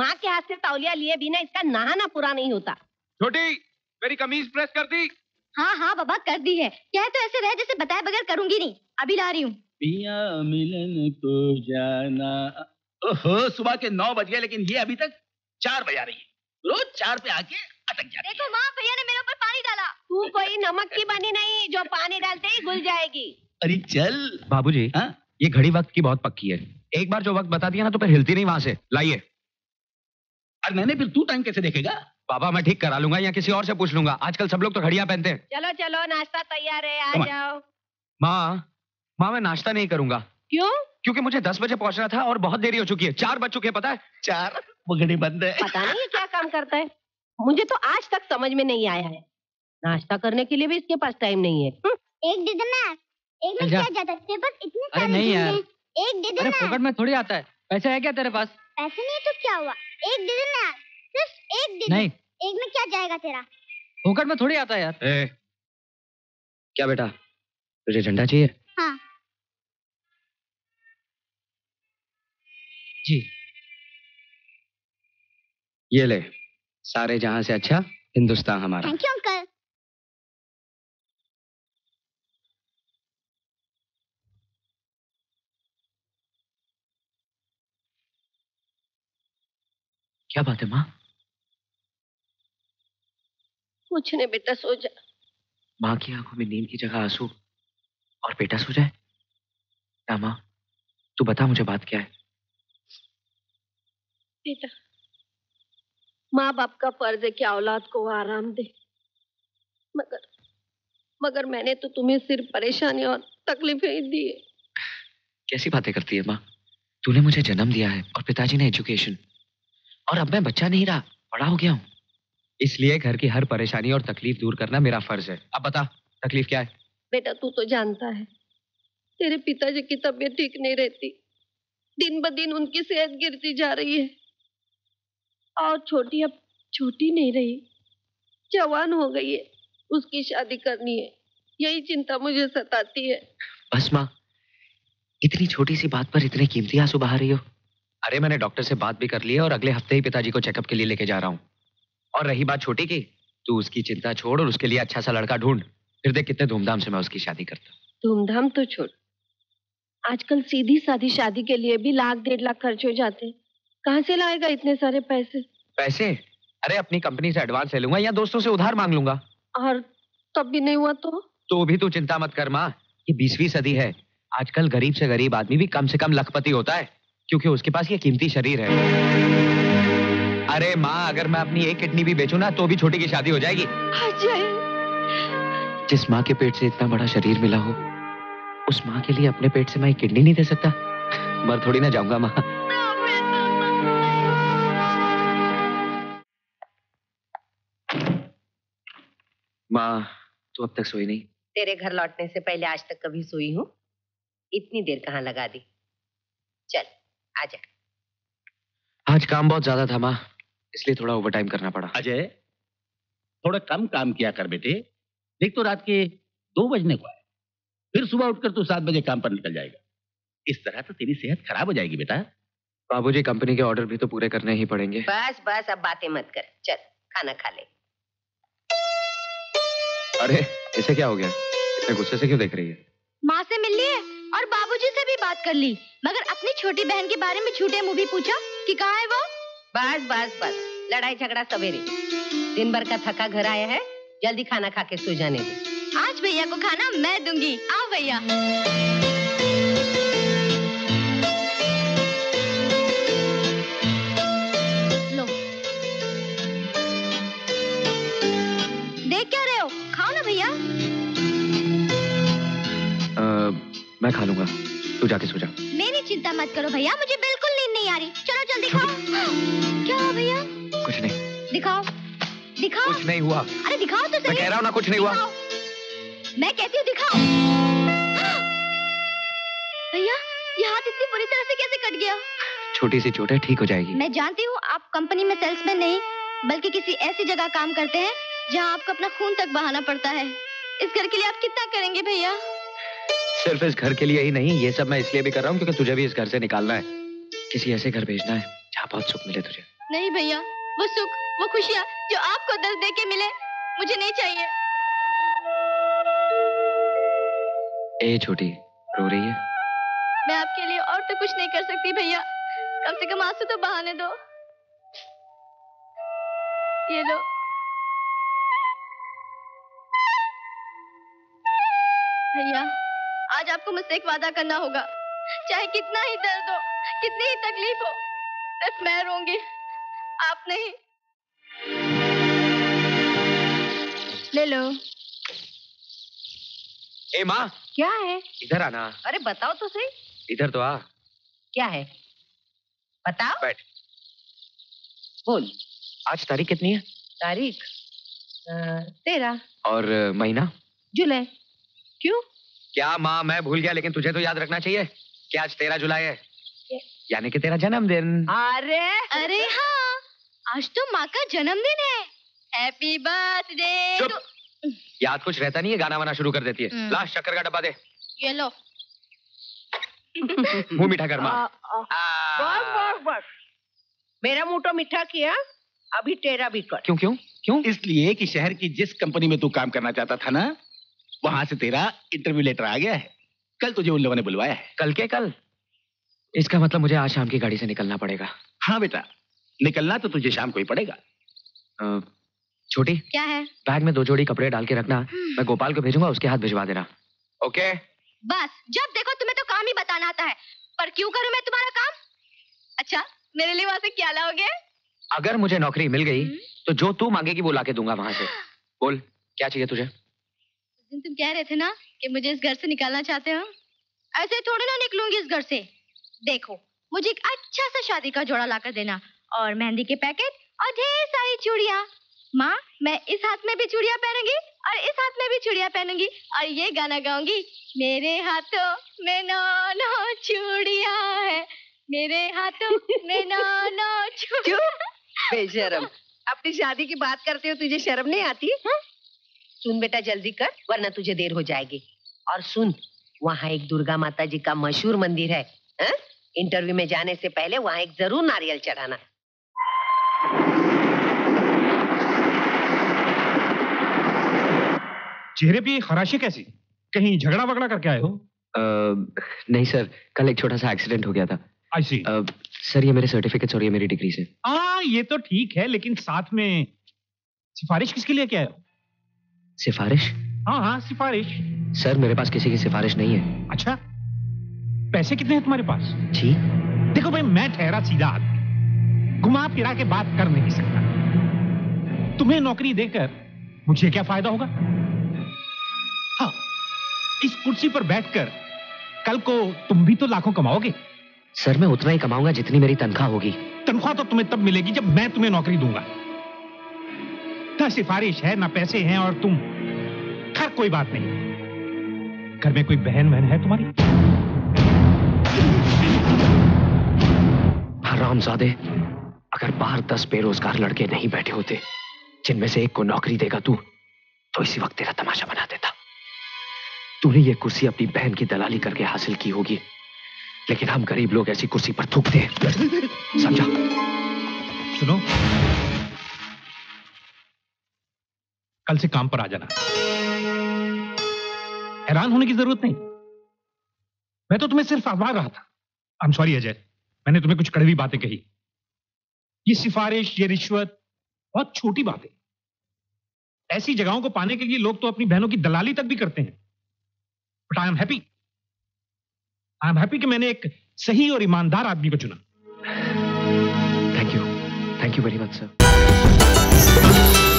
माँ के हाथ से तौलिया लिए बिना इसका नहाना पूरा नहीं होता। छोटी, मेरी कमीज प्रेस कर दी? हाँ हाँ बाबा कर दी है। कह तो ऐसे रहे जैसे बताए बगैर करूंगी नहीं। अभी ला रही हूँ। पिया मिलन को जाना। ओहो, सुबह के 9 बज गए लेकिन ये अभी तक 4 बजा रही है। रोज 4 पे आके अटक जाती है। देखो माँ, भैया ने मेरे ऊपर पानी डाला। तू कोई नमक की बनी नहीं जो पानी डालते ही घुल जाएगी। अरे चल बाबूजी, ये घड़ी वक्त की बहुत पक्की है। एक बार जो वक्त बता दिया ना तो फिर हिलती नहीं वहां से। लाइए। अरे मैंने फिर तू टाइम कैसे देखेगा? बाबा मैं ठीक करा लूंगा या किसी और से पूछ लूंगा। आजकल सब लोग तो घड़ियां पहनते हैं। चलो चलो नाश्ता तैयार है, आ जाओ। माँ माँ मैं नाश्ता नहीं करूंगा। क्यों? क्योंकि मुझे 10 बजे पहुंचना था और बहुत देरी हो चुकी है। 4 बज चुके हैं, पता है? 4 वो घड़ी बंद है। पता नहीं ये क्या काम करता है, मुझे तो आज तक समझ में नहीं आया है। नाश्ता करने के लिए भी इसके पास टाइम नहीं है। एक दे देना, एक में क्या जाता है? तेरे पास इतने सारे नहीं यार, एक दे देना। पॉकेट में थोड़ी आता है। पैसा है क्या तेरे पास? पैसे नहीं तो क्या हुआ, एक दे देना, सिर्फ एक दे। नहीं, एक में क्या जाएगा तेरा? पॉकेट में थोड़ी आता है यार। क्या बेटा, तुझे झंडा चाहिए? हाँ जी, ये ले। सारे जहां से अच्छा हिंदुस्तान हमारा। Thank you uncle. क्या बात है माँ? कुछ नहीं बेटा, सो जा। माँ की आंखों में नींद की जगह आंसू और बेटा सो जाए ना। माँ तू बता मुझे बात क्या है? बेटा, माँ बाप का फर्ज है कि औलाद को आराम दे, मगर मैंने तो तुम्हें सिर्फ परेशानी और तकलीफें ही दी है। कैसी बातें करती है माँ, तूने मुझे जन्म दिया है और पिताजी ने एजुकेशन, और अब मैं बच्चा नहीं रहा, बड़ा हो गया हूँ। इसलिए घर की हर परेशानी और तकलीफ दूर करना मेरा फर्ज है। अब बता तकलीफ क्या है? बेटा तू तो जानता है, तेरे पिताजी की तबीयत ठीक नहीं रहती, दिन ब दिन उनकी सेहत गिरती जा रही है। और छोटी अब छोटी नहीं रही, जवान हो गई है, उसकी शादी करनी है, यही चिंता मुझे सताती है। बस माँ, इतनी छोटी सी बात पर इतने कीमती आंसू बहा रही हो। अरे मैंने डॉक्टर से बात भी कर ली है और अगले हफ्ते ही पिताजी को चेकअप के लिए लेके जा रहा हूँ। और रही बात छोटी की, तू उसकी चिंता छोड़ और उसके लिए अच्छा सा लड़का ढूंढ, फिर देख कितने धूमधाम से मैं उसकी शादी करता हूँ। धूमधाम तो छोड़, आजकल सीधी साधी शादी के लिए भी 1 लाख 1.5 लाख खर्च हो जाते हैं। कहाँ से लाएगा इतने सारे पैसे? पैसे? अरे अपनी कंपनी से एडवांस ले लूंगा या दोस्तों से उधार मांग लूंगा। और तब भी नहीं हुआ तो भी तू चिंता मत कर माँ, ये 20वीं सदी है, आजकल गरीब से गरीब आदमी भी कम से कम लखपति होता है, क्योंकि उसके पास ये कीमती शरीर है। अरे माँ, अगर मैं अपनी एक किडनी भी बेचूं ना तो भी छोटी की शादी हो जाएगी। अजय, जिस माँ के पेट से इतना बड़ा शरीर मिला हो, उस माँ के लिए अपने पेट से मैं एक किडनी नहीं दे सकता? मर थोड़ी ना जाऊंगा माँ। माँ तू अब तक सोई नहीं? तेरे घर लौटने से पहले आज तक कभी सोई हूँ? इतनी देर कहाँ लगा दी, चल आजा। आज काम बहुत ज्यादा था माँ, इसलिए थोड़ा ओवरटाइम करना पड़ा। अजय, थोड़ा कम काम किया कर बेटे, देख तो रात के 2 बजने को आए, फिर सुबह उठकर तू 7 बजे काम पर निकल जाएगा। इस तरह तो तेरी सेहत खराब हो जाएगी बेटा। बाबूजी कंपनी के ऑर्डर भी तो पूरे करने ही पड़ेंगे। बस बस, अब बातें मत कर, चल खाना खा ले। अरे इसे क्या हो गया, इतने गुस्से से क्यों देख रही है? माँ से मिल ली है और बाबूजी से भी बात कर ली, मगर अपनी छोटी बहन के बारे में छूटे मुंह भी पूछा कि कहाँ है वो। बस बस बस, लड़ाई झगड़ा सवेरे। दिन भर का थका घर आया है, जल्दी खाना खा के सो जाने दे। आज भैया को खाना मैं दूंगी, आओ भैया। लो, देख क्या रहे हो, खाओ ना भैया। मैं खा लूंगा, तू जाके सो जा। मेरी चिंता मत करो भैया, मुझे बिल्कुल नींद नहीं आ रही। चलो जल्दी खाओ। क्या भैया? कुछ नहीं। दिखाओ दिखाओ। कुछ नहीं हुआ। अरे दिखाओ तो सही। मैं कह रहा हूँ ना कुछ नहीं हुआ। मैं कहती हूँ दिखाओ। भैया ये हाथ इतनी बुरी तरह से कैसे कट गया? छोटी सी चोट है, ठीक हो जाएगी। मैं जानती हूँ आप कंपनी में सेल्समैन नहीं बल्कि किसी ऐसी जगह काम करते हैं जहाँ आपको अपना खून तक बहाना पड़ता है। इस घर के लिए आप कितना करेंगे भैया? सिर्फ इस घर के लिए ही नहीं, ये सब मैं इसलिए भी कर रहा हूँ क्योंकि तुझे भी इस घर से निकालना है, किसी ऐसे घर भेजना है जहाँ बहुत सुख मिले तुझे। नहीं भैया, वो सुख, वो खुशियाँ जो आपको दर्द दे के मिले मुझे नहीं चाहिए। ए छोटी, रो रही है? मैं आपके लिए और तो कुछ नहीं कर सकती भैया, कम से कम आंसू तो बहाने दो। ये लो। भैया, आज आपको मुझसे एक वादा करना होगा, चाहे कितना ही दर्द हो, कितनी ही तकलीफ हो, सिर्फ मैं रोऊंगी, आप नहीं। ले लो। ए माँ, क्या है? इधर आना। अरे बताओ तो सही। इधर तो आ। क्या है बताओ। बैठ। बोल। आज तारीख कितनी है? तारीख 13। और महीना? जुलाई। क्यों? क्या माँ, मैं भूल गया, लेकिन तुझे तो याद रखना चाहिए कि आज 13 जुलाई है, यानी कि तेरा जन्मदिन। अरे अरे हाँ, आज तो माँ का जन्मदिन है। Happy birthday. याद कुछ रहता नहीं है, गाना वाना शुरू कर देती है। लास्ट शक्कर का डब्बा दे। ये लो। मुंह मीठा कर मां। बस बस बस, मेरा मुंह तो मीठा किया, अभी तेरा भी कर। क्यों क्यों क्यों? इसलिए कि शहर की जिस कंपनी में तू काम करना चाहता था ना, वहां से तेरा इंटरव्यू लेटर आ गया है। कल तुझे उन लोगों ने बुलवाया है। कल के कल? इसका मतलब मुझे आज शाम की गाड़ी से निकलना पड़ेगा। हाँ बेटा, निकलना तो तुझे शाम को ही पड़ेगा। छोटी, क्या है? बैग में 2 जोड़ी कपड़े डाल के रखना, मैं गोपाल को भेजूंगा, उसके हाथ भिजवा देना। ओके। बस, जब देखो तुम्हें तो काम ही बताना आता है, पर क्यों करूं मैं तुम्हारा काम? अच्छा, मेरे लिए वहाँ से क्या लाओगे? अगर मुझे नौकरी मिल गई तो जो तू मांगेगी वो लाके दूंगा वहाँ से। बोल, क्या चाहिए तुझे? उस दिन तुम कह रहे थे ना कि मुझे इस घर से निकालना चाहते हो। ऐसे थोड़ी ना निकलूंगी इस घर से। देखो, मुझे एक अच्छा सा शादी का जोड़ा लाकर देना, और मेहंदी के पैकेट, और ढेर सारी चूड़ियाँ। माँ, मैं इस हाथ में भी चूड़ियाँ पहनूंगी और इस हाथ में भी चूड़ियाँ पहनूंगी, और ये गाना गाऊंगी। मेरे हाथों में 9 चूड़ियाँ है, मेरे हाथों में 9 चूड़ियाँ। बेशरम, अपनी शादी की बात करते हो, तुझे शर्म नहीं आती? हा? सुन बेटा, जल्दी कर वरना तुझे देर हो जाएगी। और सुन, वहाँ एक दुर्गा माता जी का मशहूर मंदिर है, हा? इंटरव्यू में जाने से पहले वहाँ एक जरूर नारियल चढ़ाना। चेहरे पे खराशी कैसी? कहीं झगड़ा वगड़ा करके आए हो? नहीं सर, कल एक छोटा सा एक्सीडेंट हो गया था। आई सी। सर, ये मेरे सर्टिफिकेट्स और ये मेरी डिग्री से। हाँ, ये तो ठीक है, लेकिन साथ में सिफारिश किसके लिए क्या है? सिफारिश? हाँ हाँ, सिफारिश। सर, मेरे पास किसी की सिफारिश नहीं है। अच्छा, पैसे कितने हैं तुम्हारे पास? जी। देखो भाई, मैं ठहरा सीधा आदमी, घुमा फिरा के बात कर नहीं सकता। तुम्हें नौकरी देकर मुझे क्या फायदा होगा? इस कुर्सी पर बैठकर कल को तुम भी तो लाखों कमाओगे। सर, मैं उतना ही कमाऊंगा जितनी मेरी तनख्वाह होगी। तनख्वाह तो तुम्हें तब मिलेगी जब मैं तुम्हें नौकरी दूंगा। ना सिफारिश है, ना पैसे हैं, और तुम। खैर कोई बात नहीं। घर में कोई बहन बहन है तुम्हारी? हरामजादे, अगर बाहर 10 बेरोजगार लड़के नहीं बैठे होते जिनमें से एक को नौकरी देगा तू, तो इसी वक्त तेरा तमाशा बना देता। तूने ये कुर्सी अपनी बहन की दलाली करके हासिल की होगी, लेकिन हम गरीब लोग ऐसी कुर्सी पर थूकते हैं, समझा? सुनो, कल से काम पर आ जाना, हैरान होने की जरूरत नहीं। मैं तो तुम्हें सिर्फ आवाज रहा था। आई एम सॉरी अजय, मैंने तुम्हें कुछ कड़वी बातें कही। ये सिफारिश, ये रिश्वत बहुत छोटी बातें। ऐसी जगहों को पाने के लिए लोग तो अपनी बहनों की दलाली तक भी करते हैं। But I am happy कि मैंने एक सही और ईमानदार आदमी को चुना। Thank you very much sir.